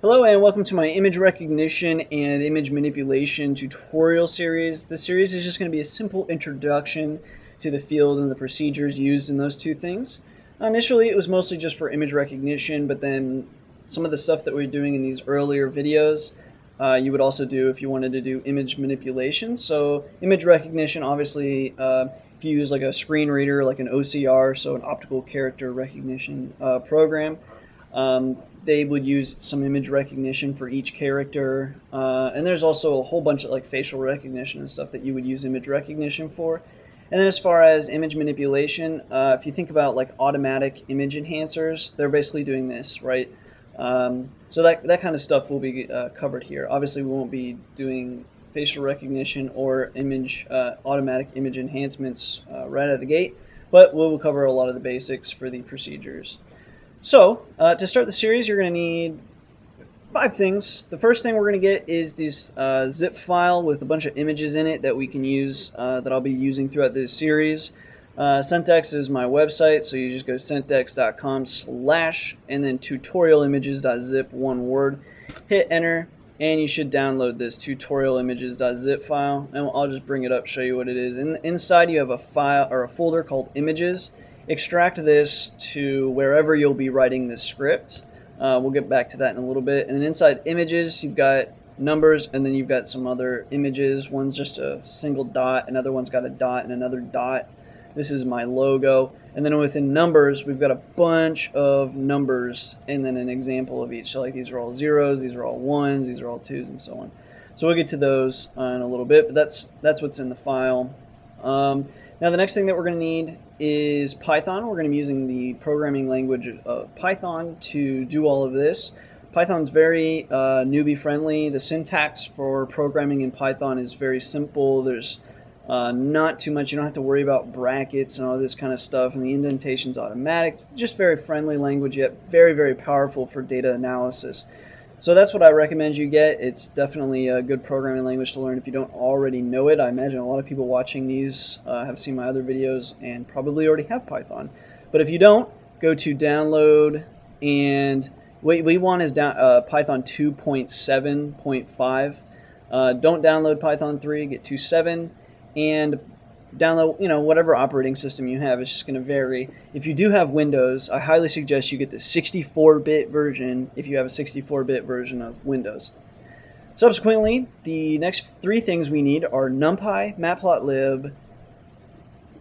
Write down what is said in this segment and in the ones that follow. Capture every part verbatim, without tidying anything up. Hello and welcome to my image recognition and image manipulation tutorial series. This series is just going to be a simple introduction to the field and the procedures used in those two things. Initially it was mostly just for image recognition, but then some of the stuff that we were doing in these earlier videos uh, you would also do if you wanted to do image manipulation. So image recognition, obviously uh, if you use like a screen reader, like an O C R, so an optical character recognition uh, program, um, they would use some image recognition for each character, uh, and there's also a whole bunch of like facial recognition and stuff that you would use image recognition for. And then as far as image manipulation, uh, if you think about like automatic image enhancers, they're basically doing this, right? Um, so that, that kind of stuff will be uh, covered here. Obviously we won't be doing facial recognition or image uh, automatic image enhancements uh, right out of the gate, but we'll cover a lot of the basics for the procedures. So, uh, to start the series, you're going to need five things. The first thing we're going to get is this uh, zip file with a bunch of images in it that we can use, uh, that I'll be using throughout this series. Uh, Syntex is my website, so you just go to syntex.com slash and then tutorialimages.zip, one word. Hit enter, and you should download this tutorialimages.zip file, and I'll just bring it up, show you what it is. In, inside you have a file or a folder called images. Extract this to wherever you'll be writing this script. Uh, we'll get back to that in a little bit. And then inside images, you've got numbers, and then you've got some other images. One's just a single dot, another one's got a dot and another dot. This is my logo. And then within numbers, we've got a bunch of numbers and then an example of each. So like these are all zeros, these are all ones, these are all twos, and so on. So we'll get to those uh, in a little bit, but that's, that's what's in the file. Um, now the next thing that we're going to need is Python. We're going to be using the programming language of Python to do all of this. Python's very uh, newbie friendly. The syntax for programming in Python is very simple. There's uh, not too much. You don't have to worry about brackets and all this kind of stuff, and the indentation's automatic. It's just very friendly language, yet very, very powerful for data analysis. So that's what I recommend you get. It's definitely a good programming language to learn if you don't already know it. I imagine a lot of people watching these uh, have seen my other videos and probably already have Python. But if you don't, go to download, and what we want is down, uh, Python two point seven point five. Uh, don't download Python three, get two point seven, and download, you know, whatever operating system you have. It's just going to vary. If you do have Windows, I highly suggest you get the sixty-four bit version if you have a sixty-four bit version of Windows. Subsequently, the next three things we need are NumPy, Matplotlib,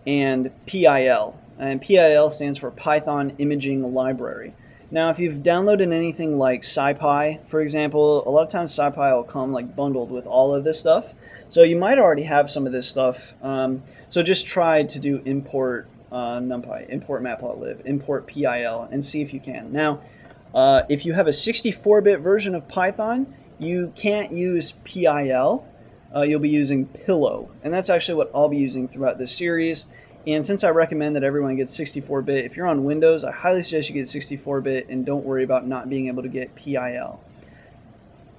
and P I L. And P I L stands for Python Imaging Library. Now, if you've downloaded anything like SciPy, for example, a lot of times SciPy will come like bundled with all of this stuff. So you might already have some of this stuff. Um, so just try to do import uh, NumPy, import Matplotlib, import P I L, and see if you can. Now, uh, if you have a sixty-four bit version of Python, you can't use P I L. Uh, you'll be using Pillow, and that's actually what I'll be using throughout this series. And since I recommend that everyone gets sixty-four bit, if you're on Windows, I highly suggest you get sixty-four bit and don't worry about not being able to get P I L.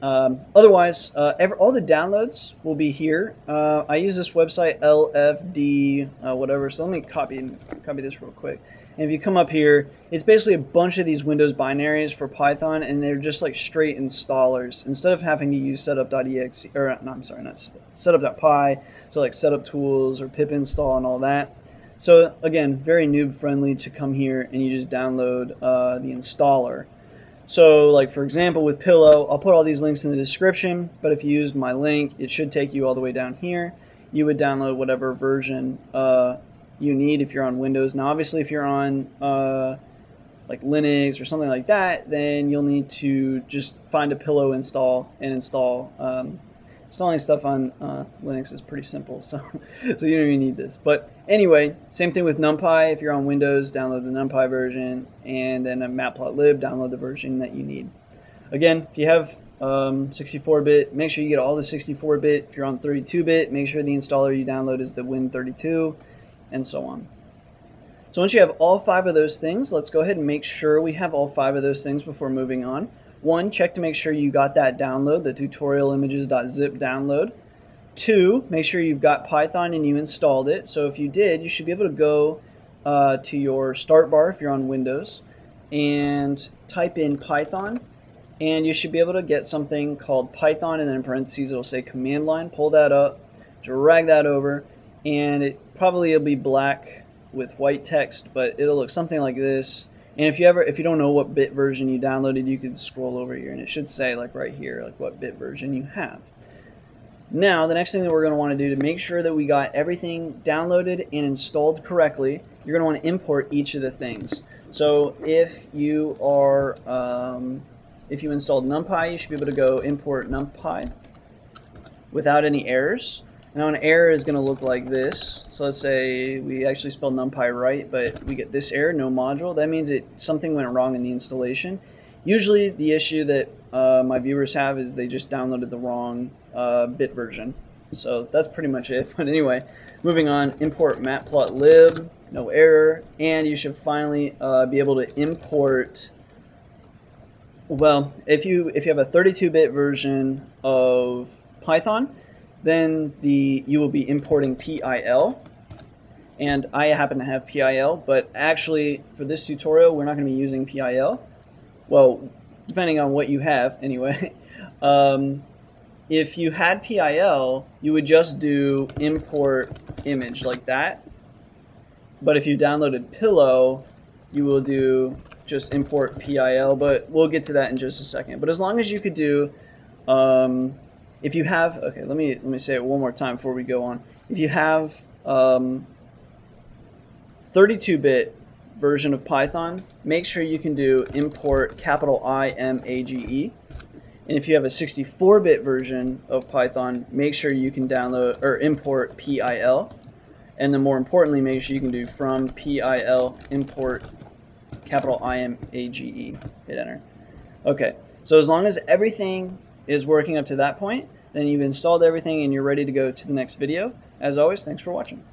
Um, otherwise, uh, ever, all the downloads will be here. Uh, I use this website, L F D, uh, whatever, so let me copy, and, copy this real quick. And if you come up here, it's basically a bunch of these Windows binaries for Python, and they're just like straight installers. Instead of having to use setup.exe, or no, I'm sorry, not setup.py, so like setup tools or pip install and all that. So again, very noob friendly to come here and you just download uh, the installer. So like for example with Pillow, I'll put all these links in the description, but if you used my link, it should take you all the way down here. You would download whatever version uh, you need if you're on Windows. Now obviously if you're on uh, like Linux or something like that, then you'll need to just find a Pillow install and install. Um, Installing stuff on uh, Linux is pretty simple, so, so you don't even need this. But anyway, same thing with NumPy. If you're on Windows, download the NumPy version, and then a Matplotlib, download the version that you need. Again, if you have sixty-four bit, um, make sure you get all the sixty-four bit. If you're on thirty-two bit, make sure the installer you download is the Win thirty-two, and so on. So once you have all five of those things, let's go ahead and make sure we have all five of those things before moving on. One, check to make sure you got that download, the tutorialimages.zip download. Two, make sure you've got Python and you installed it. So if you did, you should be able to go uh, to your start bar if you're on Windows and type in Python, and you should be able to get something called Python, and then in parentheses it'll say command line. Pull that up, drag that over, and it probably will be black with white text, but it'll look something like this. And if you ever, if you don't know what bit version you downloaded, you can scroll over here and it should say, like right here, like what bit version you have. Now the next thing that we're going to want to do to make sure that we got everything downloaded and installed correctly, you're going to want to import each of the things. So if you are, um, if you installed NumPy, you should be able to go import NumPy without any errors. Now an error is going to look like this. So let's say we actually spelled NumPy right, but we get this error, no module. That means it something went wrong in the installation. Usually the issue that uh, my viewers have is they just downloaded the wrong uh, bit version. So that's pretty much it. But anyway, moving on, import Matplotlib, no error. And you should finally uh, be able to import, well, if you, if you have a thirty-two bit version of Python, then the you will be importing P I L, and I happen to have P I L, but actually for this tutorial we're not going to be using P I L, well, depending on what you have anyway. Um, if you had P I L, you would just do import image like that, but if you downloaded Pillow, you will do just import P I L, but we'll get to that in just a second. But as long as you could do um, if you have, okay, let me let me say it one more time before we go on. If you have um, thirty-two bit version of Python, make sure you can do import capital I M A G E. And if you have a sixty-four bit version of Python, make sure you can download or import P I L. And then more importantly, make sure you can do from P I L import capital I M A G E. Hit enter. Okay. So as long as everything is working up to that point, then you've installed everything and you're ready to go to the next video. As always, thanks for watching.